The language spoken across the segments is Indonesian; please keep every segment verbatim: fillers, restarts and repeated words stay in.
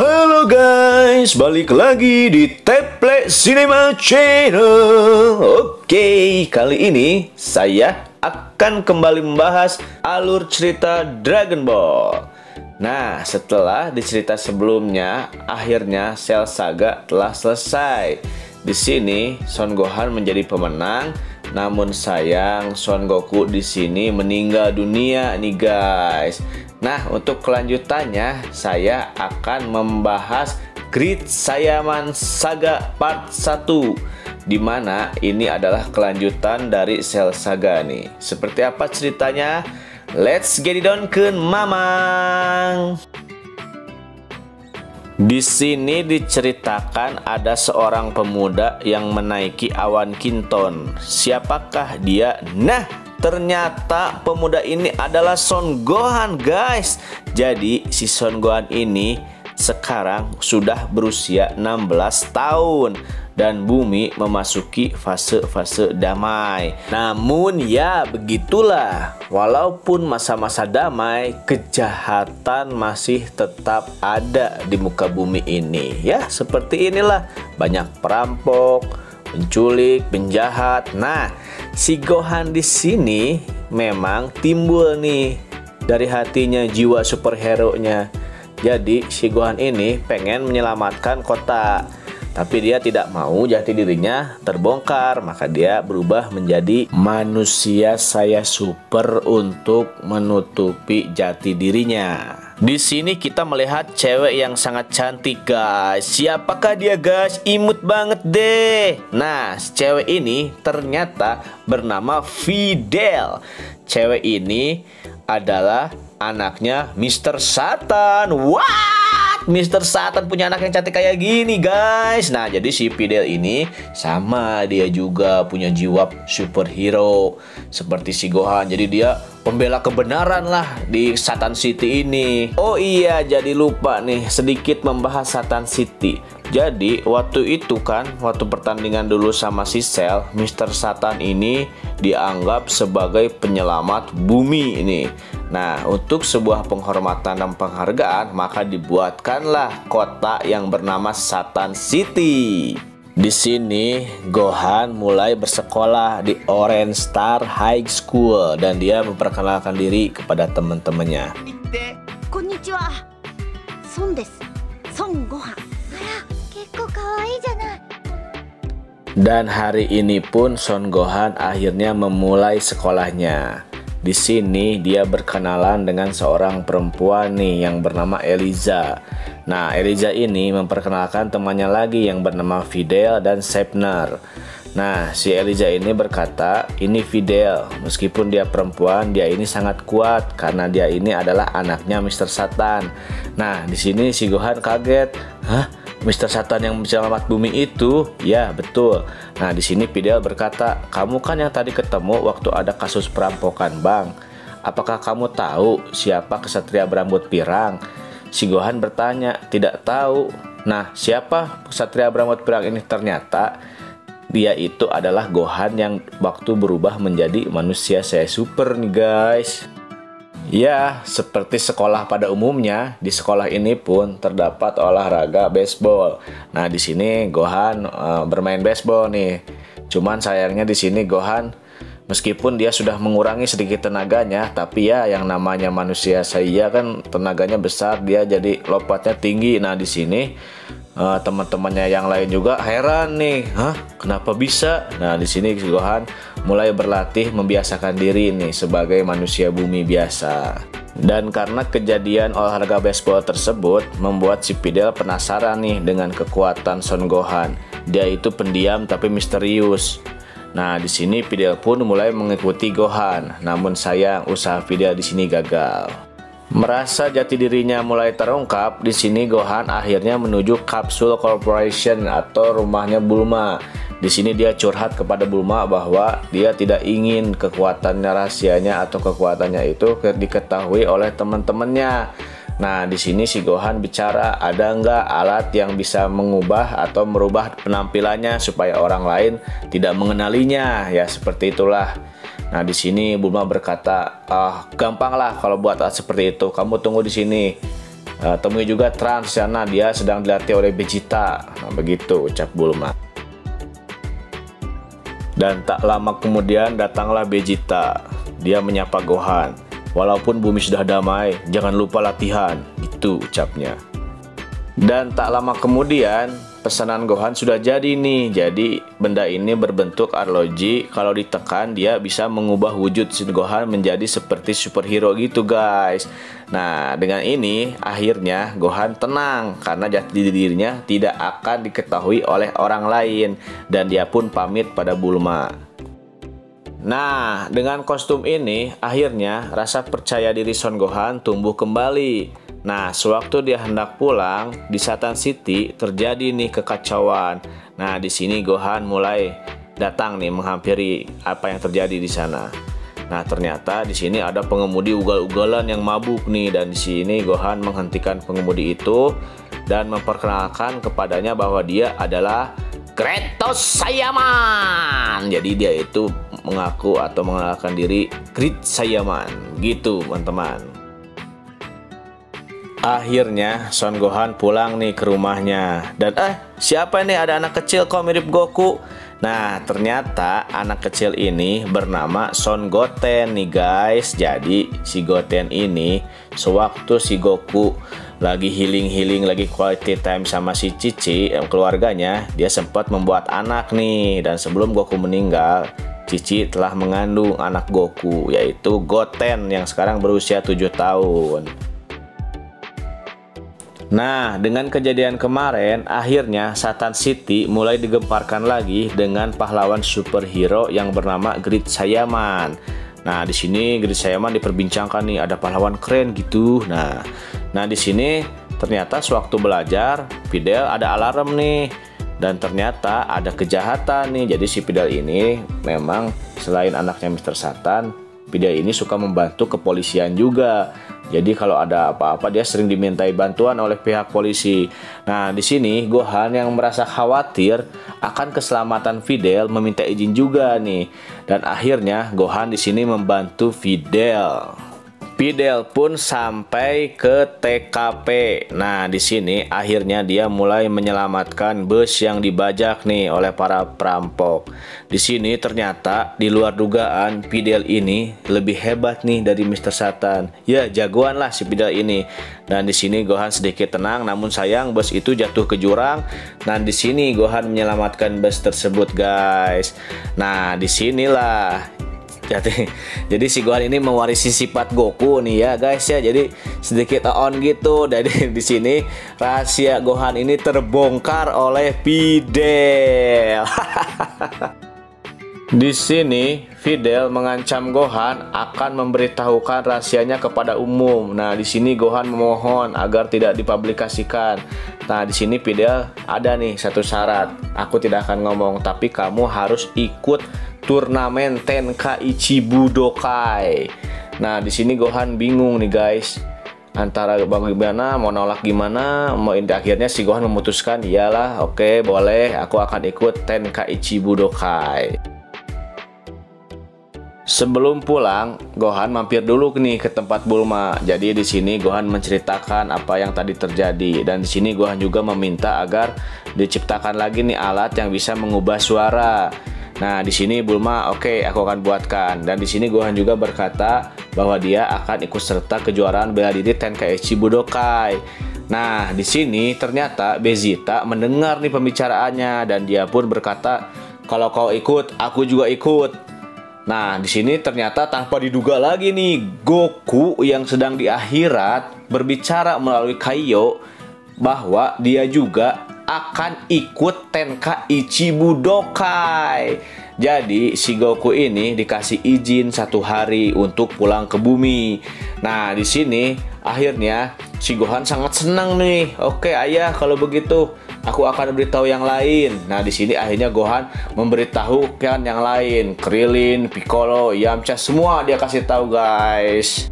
Halo guys, balik lagi di Teplek Cinema Channel. Oke, kali ini saya akan kembali membahas alur cerita Dragon Ball. Nah, setelah di cerita sebelumnya, akhirnya Cell Saga telah selesai. Di sini Son Gohan menjadi pemenang, namun sayang Son Goku di sini meninggal dunia nih guys. Nah, untuk kelanjutannya saya akan membahas Great Saiyaman Saga Part satu, dimana ini adalah kelanjutan dari Cell Saga nih. Seperti apa ceritanya? Let's get it on ke mamang. Di sini diceritakan ada seorang pemuda yang menaiki awan kinton. Siapakah dia? Nah, ternyata pemuda ini adalah Son Gohan, guys. Jadi si Son Gohan ini sekarang sudah berusia enam belas tahun dan bumi memasuki fase-fase damai. Namun ya begitulah, walaupun masa-masa damai, kejahatan masih tetap ada di muka bumi ini. Ya seperti inilah, banyak perampok, penculik, penjahat. Nah, si Gohan di sini memang timbul nih dari hatinya jiwa superhero-nya. Jadi si Gohan ini pengen menyelamatkan kota, tapi dia tidak mau jati dirinya terbongkar, maka dia berubah menjadi manusia saya super untuk menutupi jati dirinya. Di sini kita melihat cewek yang sangat cantik guys. Siapakah dia guys? Imut banget deh. Nah, cewek ini ternyata bernama Videl. Cewek ini adalah anaknya mister Satan. Wah! mister Satan punya anak yang cantik kayak gini guys. Nah, jadi si Videl ini sama, dia juga punya jiwa superhero seperti si Gohan. Jadi dia pembela kebenaran lah di Satan City ini. Oh iya, jadi lupa nih sedikit membahas Satan City. Jadi waktu itu kan, waktu pertandingan dulu sama si Cell, mister Satan ini dianggap sebagai penyelamat bumi ini. Nah, untuk sebuah penghormatan dan penghargaan, maka dibuatkanlah kota yang bernama Satan City. Di sini Gohan mulai bersekolah di Orange Star High School dan dia memperkenalkan diri kepada teman-temannya. Konnichiwa. Son desu. Son Gohan. Ara, kekko kawaii janai. Dan hari ini pun Son Gohan akhirnya memulai sekolahnya. Di sini dia berkenalan dengan seorang perempuan nih yang bernama Eliza. Nah, Eliza ini memperkenalkan temannya lagi yang bernama Videl dan Shepner. Nah, si Eliza ini berkata, ini Videl, meskipun dia perempuan, dia ini sangat kuat karena dia ini adalah anaknya mister Satan. Nah, di sini si Gohan kaget. Hah? mister Satan yang menyelamat bumi itu? Ya, betul. Nah, di sini Videl berkata, "Kamu kan yang tadi ketemu waktu ada kasus perampokan, Bang. Apakah kamu tahu siapa kesatria berambut pirang?" Si Gohan bertanya, "Tidak tahu." Nah, siapa kesatria berambut pirang ini? Ternyata dia itu adalah Gohan yang waktu berubah menjadi manusia saya super nih, guys. Ya, seperti sekolah pada umumnya, di sekolah ini pun terdapat olahraga baseball. Nah, di sini Gohan uh, bermain baseball nih. Cuman sayangnya di sini Gohan, meskipun dia sudah mengurangi sedikit tenaganya, tapi ya yang namanya manusia saya kan tenaganya besar, dia jadi lompatnya tinggi. Nah, di sini uh, teman-temannya yang lain juga heran nih, hah, kenapa bisa? Nah, di sini Gohan mulai berlatih membiasakan diri ini sebagai manusia bumi biasa. Dan karena kejadian olahraga baseball tersebut membuat si Videl penasaran nih dengan kekuatan Son Gohan. Dia itu pendiam tapi misterius. Nah, di sini Videl pun mulai mengikuti Gohan. Namun sayang, usaha Videl di sini gagal. Merasa jati dirinya mulai terungkap, di sini Gohan akhirnya menuju Capsule Corporation atau rumahnya Bulma. Di sini dia curhat kepada Bulma bahwa dia tidak ingin kekuatannya, rahasianya atau kekuatannya itu diketahui oleh teman-temannya. Nah, di sini si Gohan bicara, ada nggak alat yang bisa mengubah atau merubah penampilannya supaya orang lain tidak mengenalinya? Ya seperti itulah. Nah, di sini Bulma berkata, "Ah, gampanglah kalau buat seperti itu. Kamu tunggu di sini." Uh, temui juga Trunks karena dia sedang dilatih oleh Vegeta. Nah, begitu ucap Bulma. Dan tak lama kemudian datanglah Vegeta. Dia menyapa Gohan. Walaupun bumi sudah damai, jangan lupa latihan. Itu ucapnya. Dan tak lama kemudian pesanan Gohan sudah jadi nih. Jadi benda ini berbentuk arloji. Kalau ditekan dia bisa mengubah wujud Son Gohan menjadi seperti superhero gitu guys. Nah dengan ini akhirnya Gohan tenang karena jati dirinya tidak akan diketahui oleh orang lain. Dan dia pun pamit pada Bulma. Nah dengan kostum ini akhirnya rasa percaya diri Son Gohan tumbuh kembali. Nah, sewaktu dia hendak pulang di Satan City terjadi nih kekacauan. Nah, di sini Gohan mulai datang nih menghampiri apa yang terjadi di sana. Nah, ternyata di sini ada pengemudi ugal-ugalan yang mabuk nih, dan di sini Gohan menghentikan pengemudi itu dan memperkenalkan kepadanya bahwa dia adalah Great Saiyaman. Jadi dia itu mengaku atau mengenalkan diri Great Saiyaman gitu, teman-teman. Akhirnya Son Gohan pulang nih ke rumahnya. Dan eh siapa ini ada anak kecil kok mirip Goku. Nah ternyata anak kecil ini bernama Son Goten nih guys. Jadi si Goten ini sewaktu si Goku lagi healing-healing, lagi quality time sama si Chi-Chi keluarganya, dia sempat membuat anak nih. Dan sebelum Goku meninggal, Chi-Chi telah mengandung anak Goku, yaitu Goten yang sekarang berusia tujuh tahun. Nah, dengan kejadian kemarin, akhirnya Satan City mulai digemparkan lagi dengan pahlawan superhero yang bernama Great Saiyaman. Nah, di sini Great Saiyaman diperbincangkan nih, ada pahlawan keren gitu. Nah, nah di sini ternyata sewaktu belajar, Videl ada alarm nih, dan ternyata ada kejahatan nih. Jadi si Videl ini memang selain anaknya mister Satan, Videl ini suka membantu kepolisian juga. Jadi kalau ada apa-apa dia sering dimintai bantuan oleh pihak polisi. Nah, di sini Gohan yang merasa khawatir akan keselamatan Videl meminta izin juga nih. Dan akhirnya Gohan di sini membantu Videl. Videl pun sampai ke T K P. Nah, di sini akhirnya dia mulai menyelamatkan bus yang dibajak nih oleh para perampok. Di sini ternyata di luar dugaan Videl ini lebih hebat nih dari mister Satan. Ya, jagoan lah si Videl ini. Dan di sini Gohan sedikit tenang, namun sayang bus itu jatuh ke jurang. Dan di sini Gohan menyelamatkan bus tersebut, guys. Nah, di sinilah Jadi, jadi si Gohan ini mewarisi sifat Goku nih ya guys ya. Jadi sedikit on gitu. Jadi di sini rahasia Gohan ini terbongkar oleh Videl. Di sini Videl mengancam Gohan akan memberitahukan rahasianya kepada umum. Nah, di sini Gohan memohon agar tidak dipublikasikan. Nah, di sini Videl ada nih satu syarat. Aku tidak akan ngomong, tapi kamu harus ikut turnamen Tenkaichi Budokai. Nah, di sini Gohan bingung nih guys. Antara bagaimana, mau nolak gimana, mau akhirnya si Gohan memutuskan, iyalah, oke, okay, boleh, aku akan ikut Tenkaichi Budokai. Sebelum pulang, Gohan mampir dulu nih ke tempat Bulma. Jadi di sini Gohan menceritakan apa yang tadi terjadi, dan di sini Gohan juga meminta agar diciptakan lagi nih alat yang bisa mengubah suara. Nah, di sini Bulma, oke, okay, aku akan buatkan. Dan di sini Gohan juga berkata bahwa dia akan ikut serta kejuaraan bela diri Tenkaichi Budokai. Nah, di sini ternyata Vegeta mendengar nih pembicaraannya dan dia pun berkata, "Kalau kau ikut, aku juga ikut." Nah, di sini ternyata tanpa diduga lagi nih, Goku yang sedang di akhirat berbicara melalui Kaiyo bahwa dia juga akan ikut Tenkaichi Budokai. Jadi si Goku ini dikasih izin satu hari untuk pulang ke bumi. Nah di sini akhirnya si Gohan sangat senang nih. Oke ayah kalau begitu aku akan beritahu yang lain. Nah di sini akhirnya Gohan memberitahukan yang lain. Krilin, Piccolo, Yamcha semua dia kasih tahu guys.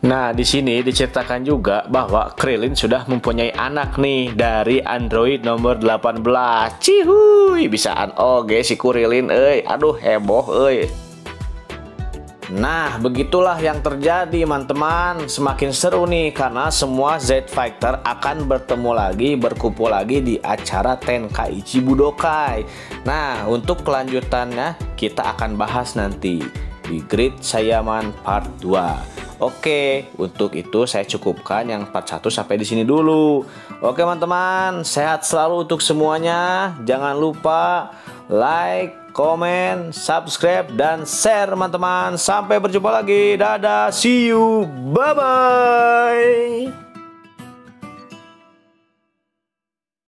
Nah, di sini diceritakan juga bahwa Krilin sudah mempunyai anak nih dari android nomor delapan belas. Cihuy, bisaan oge si Krilin euy. Aduh heboh euy. Nah, begitulah yang terjadi, teman-teman. Semakin seru nih karena semua Z Fighter akan bertemu lagi, berkumpul lagi di acara Tenkaichi Budokai. Nah, untuk kelanjutannya kita akan bahas nanti di Great Saiyaman Part dua. Oke, untuk itu saya cukupkan yang part satu sampai di sini dulu. Oke, teman-teman, sehat selalu untuk semuanya. Jangan lupa like, komen, subscribe, dan share, teman-teman. Sampai berjumpa lagi. Dadah, see you, bye-bye.